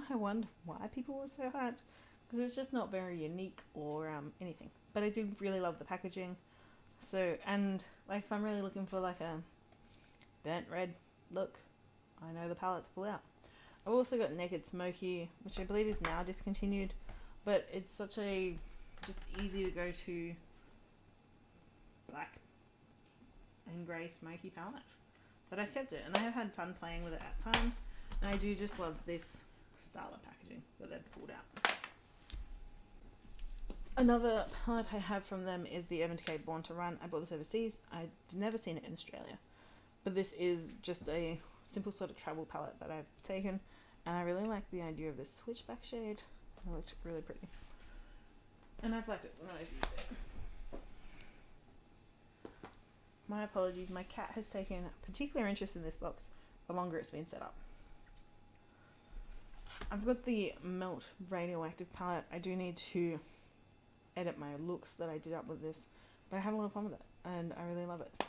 I wonder why people were so hyped, because it's just not very unique or anything. But I do really love the packaging. So, and like if I'm really looking for like a burnt red look, I know the palette to pull out. I've also got Naked Smoky, which I believe is now discontinued, but it's such a just easy to go to black and grey smoky palette that I've kept it, and I have had fun playing with it at times, and I do just love this style of packaging that they've pulled out. Another palette I have from them is the Urban Decay Born to Run. I bought this overseas. I've never seen it in Australia, but this is just a simple sort of travel palette that I've taken, and I really like the idea of this switchback shade. It looked really pretty, and I've liked it when I've used it. My apologies, my cat has taken particular interest in this box the longer it's been set up. I've got the Melt Radioactive palette. I do need to edit my looks that I did up with this, but I had a lot of fun with it and I really love it.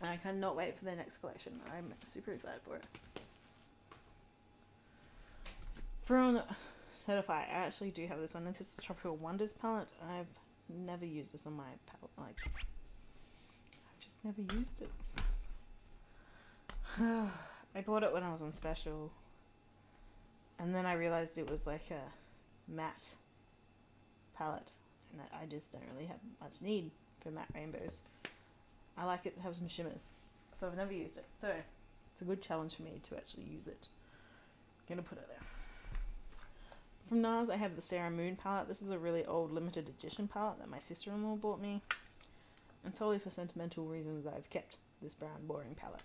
And I cannot wait for their next collection. I'm super excited for it. From Certify, I actually do have this one. This is the Tropical Wonders palette. I've never used this on my palette. Like, I've just never used it. I bought it when I was on special, and then I realized it was like a matte palette, and I just don't really have much need for matte rainbows. I like it to have some shimmers, so I've never used it, so it's a good challenge for me to actually use it. I'm gonna put it there. From NARS, I have the Sarah Moon palette. This is a really old limited edition palette that my sister-in-law bought me, and solely for sentimental reasons I've kept this brown boring palette.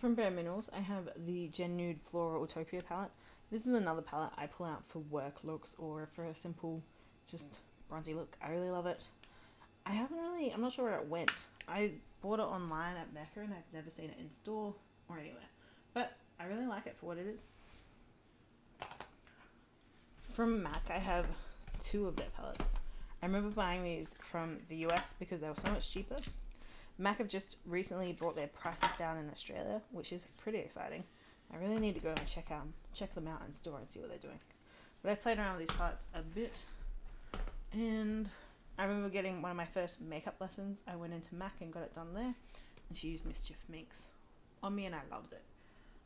From Bare Minerals, I have the Gen Nude Floral Utopia palette. This is another palette I pull out for work looks or for a simple just bronzy look. I really love it. I haven't really, I'm not sure where it went. I bought it online at Mecca and I've never seen it in store or anywhere, but I really like it for what it is. From MAC, I have 2 of their palettes. I remember buying these from the US because they were so much cheaper. MAC have just recently brought their prices down in Australia, which is pretty exciting. I really need to go and check them out in store and see what they're doing. But I've played around with these palettes a bit, and I remember getting one of my first makeup lessons. I went into MAC and got it done there, and she used Mischief Minx on me and I loved it.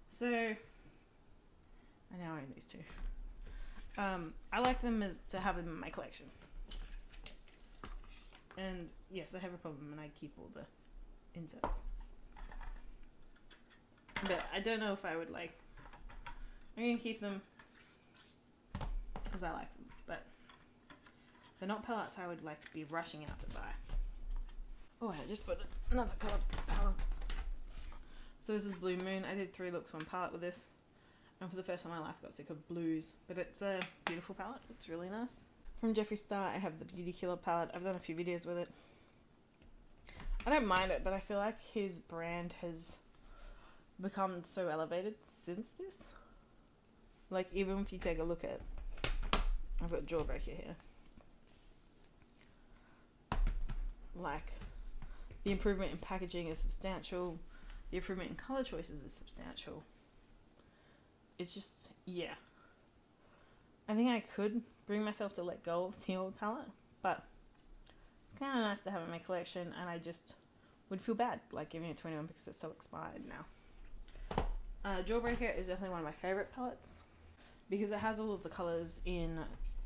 So I now own these 2. I like them to have them in my collection. And yes, I have a problem and I keep all the inserts. But I don't know if I would like, I'm going to keep them because I like them, but they're not palettes I would like to be rushing out to buy. Oh, I just got another colour palette. So this is Blue Moon. I did 3 looks, 1 palette with this, and for the first time in my life I got sick of blues, but it's a beautiful palette. It's really nice. From Jeffree Star, I have the Beauty Killer palette. I've done a few videos with it. I don't mind it, but I feel like his brand has become so elevated since this. Like, even if you take a look at, I've got Jawbreaker here. Like, the improvement in packaging is substantial, the improvement in color choices is substantial. It's just, yeah, I think I could bring myself to let go of the old palette, but it's kind of nice to have in my collection, and I just would feel bad like giving it to anyone because it's so expired now. Jawbreaker is definitely one of my favourite palettes because it has all of the colours in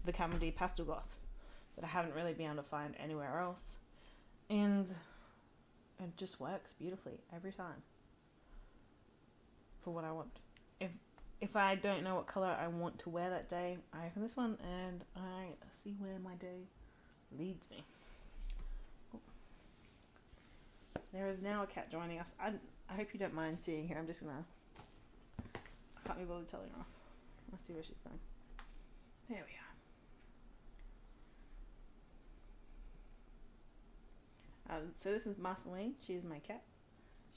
the Kat Von D Pastel Goth that I haven't really been able to find anywhere else, and it just works beautifully every time for what I want. If I don't know what colour I want to wear that day, I open this one and I see where my day leads me. Ooh. There is now a cat joining us. I hope you don't mind seeing her. I'm just gonna... I can't be bothered telling her off. Let's see where she's going. There we are. So this is Marceline. She is my cat.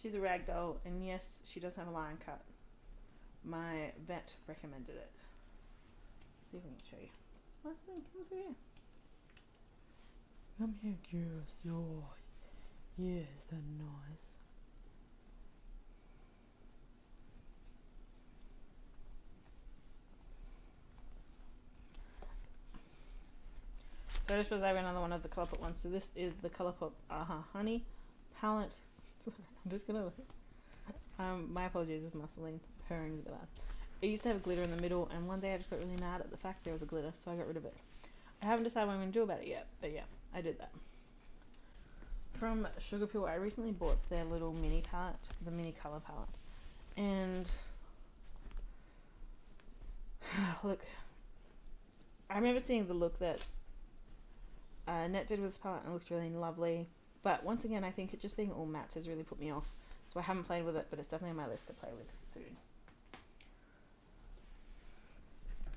She's a ragdoll, and yes, she does have a lion cut. My vet recommended it. Let's see if we can show you. Marceline, come through here. Come here, girls. Oh, yes, they're nice. So I just was over another one of the ColourPop ones. So this is the ColourPop Aha Honey palette. I'm just gonna look. My apologies if Marceline purring is bad. It used to have glitter in the middle, and one day I just got really mad at the fact there was a glitter, so I got rid of it. I haven't decided what I'm gonna do about it yet, but yeah, I did that. From Sugar Pill, I recently bought their little mini palette, the mini color palette, and look, I remember seeing the look that Annette did with this palette, and it looked really lovely. But once again, I think it just being all mattes has really put me off. So I haven't played with it, but it's definitely on my list to play with soon.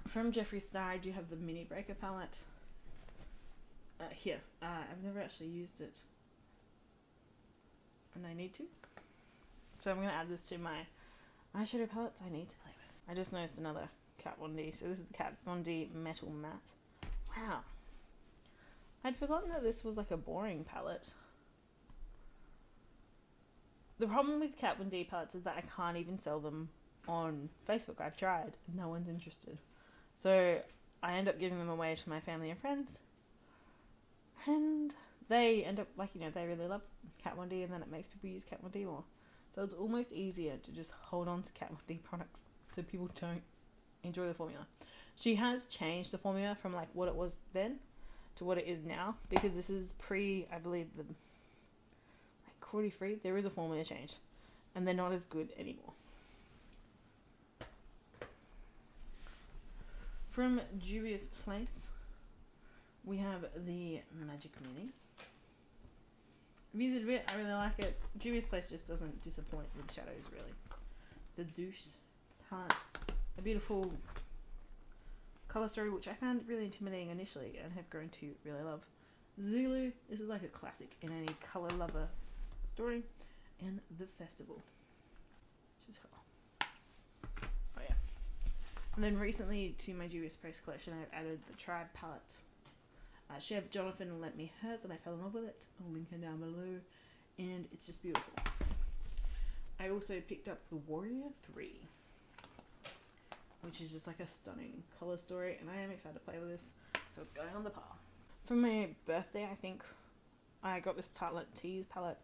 From Jeffree Star, I do have the Mini Breaker palette. Here. I've never actually used it. And I need to. So I'm going to add this to my eyeshadow palettes I need to play with. I just noticed another Kat Von D. So this is the Kat Von D Metal Matte. Wow. I'd forgotten that this was like a boring palette. The problem with Kat Von D palettes is that I can't even sell them on Facebook. I've tried. No one's interested. So I end up giving them away to my family and friends. And they end up, like, you know, they really love Kat Von D, and then it makes people use Kat Von D more. So it's almost easier to just hold on to Kat Von D products so people don't enjoy the formula. She has changed the formula from like what it was then to what it is now, because this is pre, I believe, the like cruelty free. There is a formula change, and they're not as good anymore. From Juvia's Place, we have the Magic Mini. I've used it a bit. I really like it. Juvia's Place just doesn't disappoint with shadows, really. The Douche palette, a beautiful color story, which I found really intimidating initially and have grown to really love. Zulu, this is like a classic in any color lover story. And The Festival, which is cool. Oh yeah. And then recently to my Juvia's Place collection, I've added the Tribe palette. Chef Jonathan lent me hers and I fell in love with it. I'll link her down below, and it's just beautiful. I also picked up the Warrior 3, which is just like a stunning colour story, and I am excited to play with this, so it's going on the pile. For my birthday, I think, I got this Tarte Tease palette.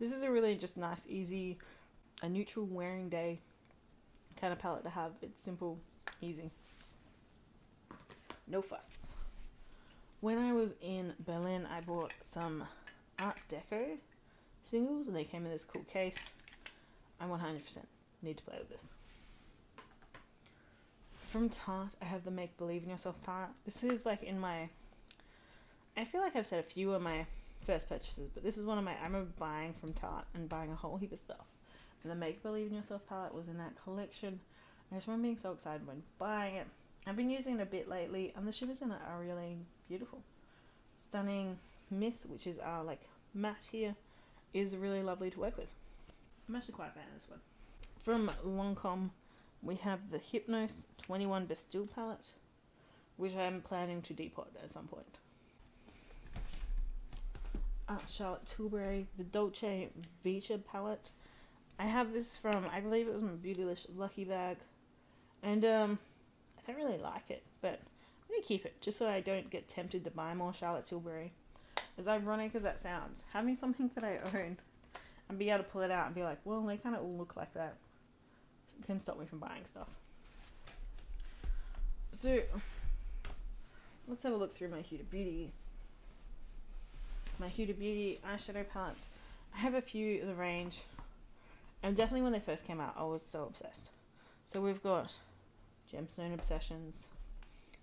This is a really just nice, easy, a neutral wearing day kind of palette to have. It's simple, easy. No fuss. When I was in Berlin, I bought some Art Deco singles, and they came in this cool case. I 100% need to play with this. From Tarte, I have the Make Believe in Yourself palette. This is like in my, I feel like I've said a few of my first purchases, but this is one of my, I remember buying from Tarte and buying a whole heap of stuff. And the Make Believe in Yourself palette was in that collection. I just remember being so excited when buying it. I've been using it a bit lately, and the shimmers in it are really beautiful. Stunning Myth, which is our like matte here, is really lovely to work with. I'm actually quite a fan of this one. From Lancome, we have the Hypnos 21 Bastille palette, which I am planning to depot at some point. Charlotte Tilbury, the Dolce Vita palette. I have this from, I believe it was my Beautylish Lucky Bag, and I don't really like it, but I'm going to keep it just so I don't get tempted to buy more Charlotte Tilbury. As ironic as that sounds, having something that I own and be able to pull it out and be like, well, they kind of all look like that. can stop me from buying stuff. So let's have a look through my Huda Beauty eyeshadow palettes. I have a few of the range, and definitely when they first came out I was so obsessed. So we've got Gemstone Obsessions,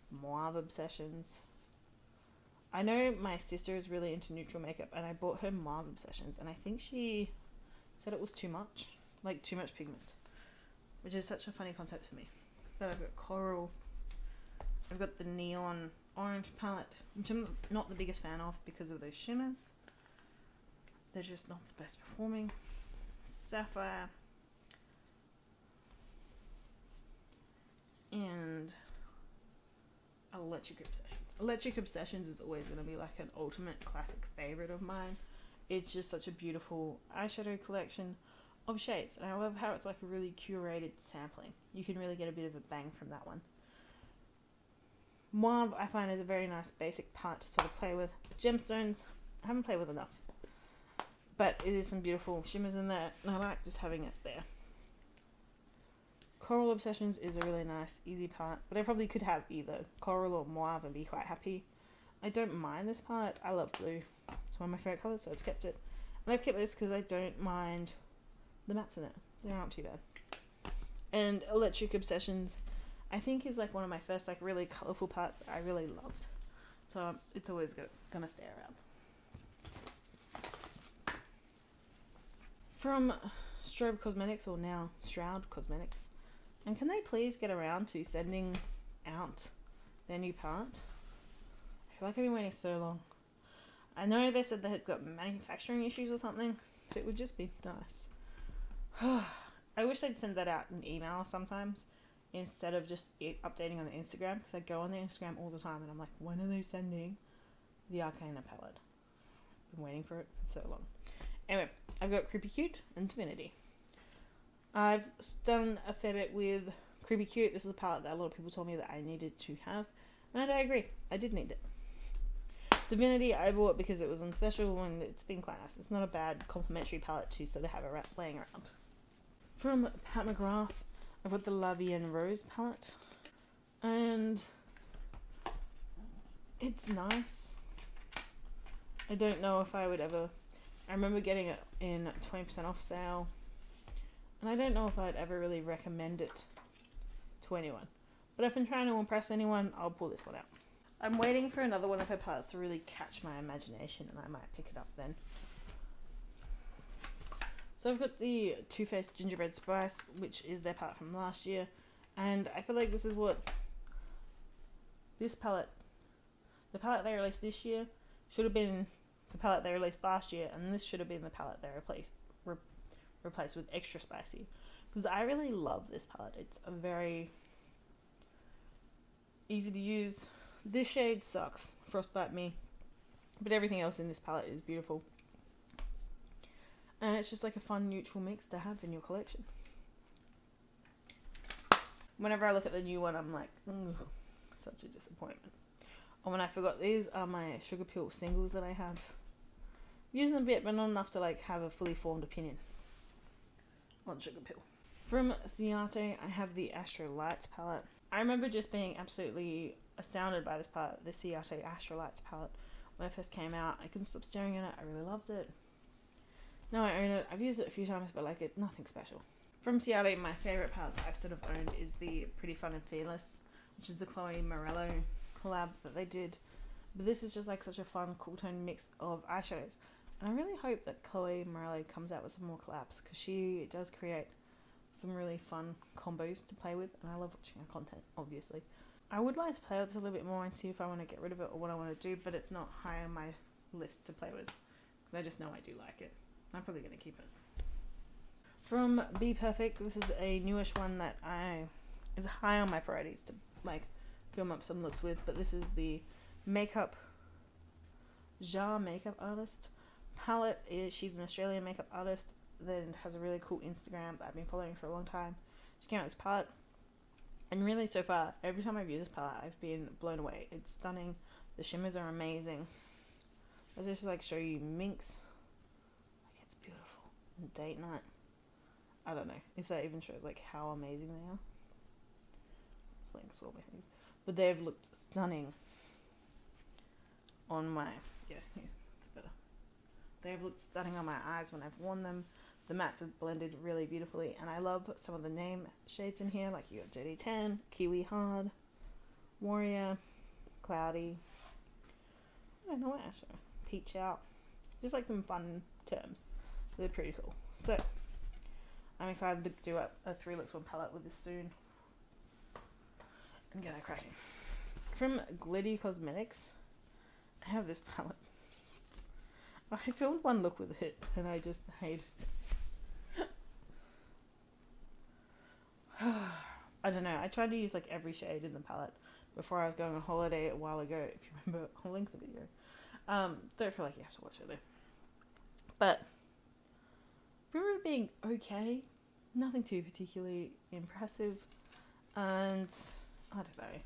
Mauve Obsessions. I know my sister is really into neutral makeup, and I bought her Mauve Obsessions, and I think she said it was too much, like too much pigment, which is such a funny concept for me. But I've got Coral, I've got the Neon Orange palette, which I'm not the biggest fan of because of those shimmers. They're just not the best performing. Sapphire. And Electric Obsessions. Electric Obsessions is always going to be like an ultimate classic favourite of mine. It's just such a beautiful eyeshadow collection of shades, and I love how it's like a really curated sampling. You can really get a bit of a bang from that one. Mauve I find is a very nice basic palette to sort of play with. Gemstones I haven't played with enough, but it is some beautiful shimmers in there, and I like just having it there. Coral Obsessions is a really nice easy palette, but I probably could have either Coral or Mauve and be quite happy. I don't mind this palette. I love blue. It's one of my favourite colours, so I've kept it. And I've kept this because I don't mind the mattes in it. They aren't too bad. And Electric Obsessions I think is like one of my first like really colourful palettes that I really loved, so it's always gonna stay around. From Strobe Cosmetics, or now Shroud Cosmetics, and can they please get around to sending out their new palette? I feel like I've been waiting so long. I know they said they had got manufacturing issues or something, but it would just be nice. I wish they'd send that out in email sometimes, instead of just updating on the Instagram, because I go on the Instagram all the time and I'm like, when are they sending the Arcana palette? I've been waiting for it for so long. Anyway, I've got Creepy Cute and Divinity. I've done a fair bit with Creepy Cute. This is a palette that a lot of people told me that I needed to have, and I agree, I did need it. Divinity I bought because it was on special, and it's been quite nice. It's not a bad complimentary palette to sort of have a wrap laying around. From Pat McGrath I've got the La Vie en Rose palette, and it's nice. I don't know if I would ever... I remember getting it in 20% off sale, and I don't know if I'd ever really recommend it to anyone, but if I'm trying to impress anyone, I'll pull this one out. I'm waiting for another one of her palettes to really catch my imagination, and I might pick it up then. So I've got the Too Faced Gingerbread Spice, which is their palette from last year, and I feel like this is what this palette, the palette they released this year, should have been the palette they released last year, and this should have been the palette they replaced with Extra Spicy, because I really love this palette. It's a very easy to use. This shade sucks, Frostbite Me, but everything else in this palette is beautiful. And it's just like a fun neutral mix to have in your collection. Whenever I look at the new one, I'm like, such a disappointment. And when I forgot, these are my Sugar Pill singles that I have. I'm using them a bit, but not enough to like have a fully formed opinion on Sugar Pill. From Ciate, I have the Astro Lights palette. I remember just being absolutely astounded by this palette, the Ciate Astro Lights palette. When it first came out, I couldn't stop staring at it. I really loved it. Now I own it. I've used it a few times, but like it's nothing special. From Ciate, my favourite palette that I've sort of owned is the Pretty Fun and Fearless, which is the Chloe Morello collab that they did. But this is just like such a fun, cool tone mix of eyeshadows. And I really hope that Chloe Morello comes out with some more collabs, because she does create some really fun combos to play with, and I love watching her content, obviously. I would like to play with this a little bit more and see if I want to get rid of it or what I want to do, but it's not high on my list to play with, because I just know I do like it. I'm probably going to keep it. From Be Perfect, this is a newish one that is high on my priorities to like film up some looks with, but this is the Makeup Jar Makeup Artist palette. She's an Australian makeup artist that has a really cool Instagram that I've been following for a long time. She came out with this palette, and really so far, every time I've used this palette, I've been blown away. It's stunning. The shimmers are amazing. I'll just like show you Minx, Date Night, I don't know if that even shows like how amazing they are. It's like swirl my hands. But they've looked stunning on my, yeah, it's better. They've looked stunning on my eyes when I've worn them. The mattes have blended really beautifully, and I love some of the name shades in here, like you got Dirty Tan, Kiwi Hard, Warrior, Cloudy, I don't know what eyeshadow, Peach Out, just like some fun terms. They're pretty cool. So I'm excited to do a 3 looks 1 palette with this soon and get that cracking. From Glaminatrix Cosmetics, I have this palette. I filmed 1 look with it and I just hated it. I don't know, I tried to use like every shade in the palette before I was going on holiday a while ago, if you remember. I'll link the video. Don't feel like you have to watch it though. But I remember it being okay, nothing too particularly impressive, and I don't know.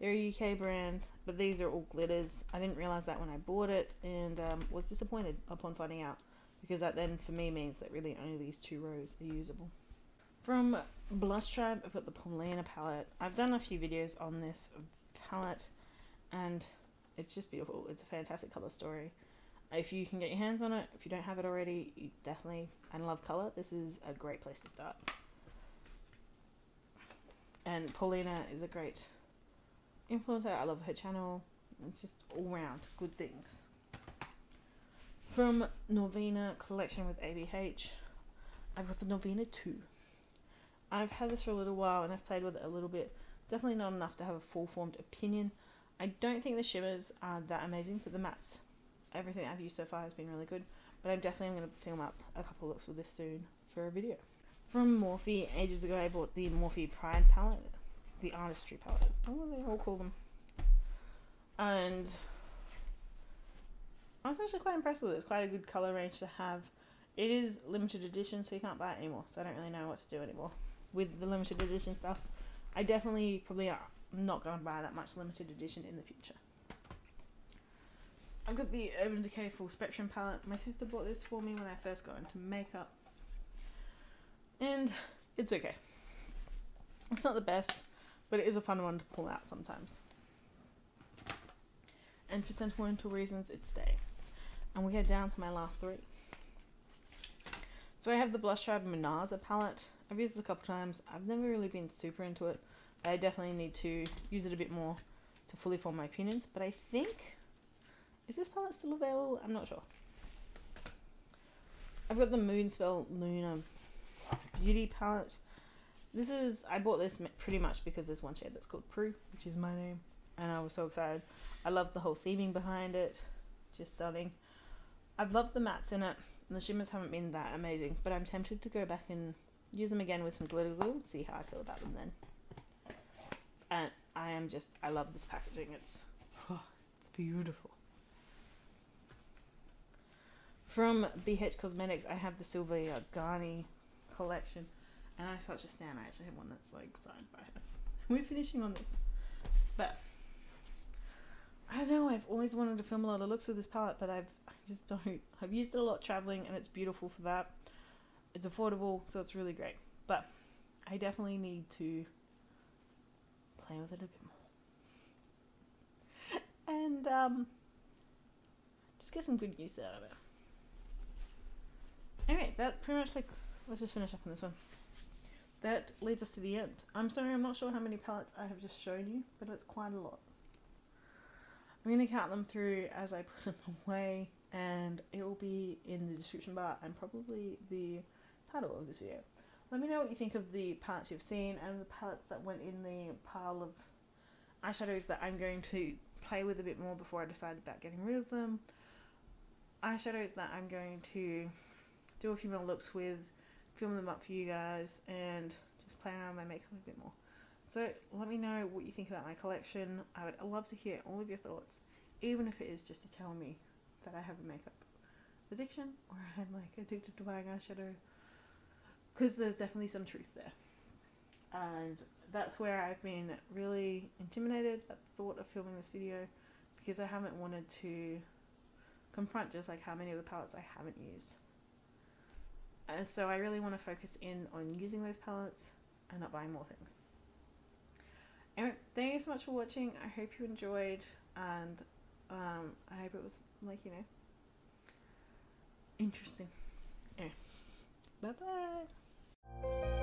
They're a UK brand, but these are all glitters. I didn't realize that when I bought it, and was disappointed upon finding out, because that then for me means that really only these 2 rows are usable. From Blush Tribe, I've got the Paulina palette. I've done a few videos on this palette, and it's just beautiful. It's a fantastic color story. If you can get your hands on it, if you don't have it already, you definitely, and love color, this is a great place to start. And Paulina is a great influencer. I love her channel. It's just all round good things. From Norvina Collection with ABH, I've got the Norvina 2. I've had this for a little while and I've played with it a little bit. Definitely not enough to have a full formed opinion. I don't think the shimmers are that amazing, but the mattes, everything I've used so far has been really good. But I'm definitely going to film up a couple looks with this soon for a video. From Morphe, ages ago I bought the Morphe Pride palette, the Artistry palette, I don't know what they all call them. And I was actually quite impressed with it. It's quite a good colour range to have. It is limited edition, so you can't buy it anymore, so I don't really know what to do anymore with the limited edition stuff. I definitely probably am not going to buy that much limited edition in the future. I've got the Urban Decay Full Spectrum palette. My sister bought this for me when I first got into makeup, and it's okay. It's not the best, but it is a fun one to pull out sometimes. And for sentimental reasons, it's staying. And we get down to my last 3. So I have the Blush Tribe Menagerie palette. I've used this a couple times. I've never really been super into it, but I definitely need to use it a bit more to fully form my opinions. But I think, is this palette still available? I'm not sure. I've got the Moonspell Lunar Beauty palette. This is, I bought this pretty much because there's 1 shade that's called Prue, which is my name, and I was so excited. I love the whole theming behind it, just stunning. I've loved the mattes in it, and the shimmers haven't been that amazing, but I'm tempted to go back and use them again with some glitter glue and see how I feel about them then. And I am just, I love this packaging. It's, oh, it's beautiful. From BH Cosmetics, I have the Silvia Garni collection, and I'm such a stan. I actually have one that's like signed by her. We're finishing on this, but I don't know, I've always wanted to film a lot of looks with this palette, but I just don't. I've used it a lot traveling, and it's beautiful for that. It's affordable, so it's really great, but I definitely need to play with it a bit more and just get some good use out of it. Anyway, that pretty much, like, let's just finish up on this one. That leads us to the end. I'm sorry, I'm not sure how many palettes I have just shown you, but it's quite a lot. I'm going to count them through as I put them away, and it will be in the description bar and probably the title of this video. Let me know what you think of the palettes you've seen and the palettes that went in the pile of eyeshadows that I'm going to play with a bit more before I decide about getting rid of them. Eyeshadows that I'm going to do a few more looks with, film them up for you guys, and just play around with my makeup a bit more. So let me know what you think about my collection. I would love to hear all of your thoughts, even if it is just to tell me that I have a makeup addiction, or I'm like addicted to buying eyeshadow, because there's definitely some truth there. And that's where I've been really intimidated at the thought of filming this video, because I haven't wanted to confront just like how many of the palettes I haven't used. So I really want to focus in on using those palettes and not buying more things. Anyway, thank you so much for watching. I hope you enjoyed, and I hope it was, like, you know, interesting. Anyway, bye bye.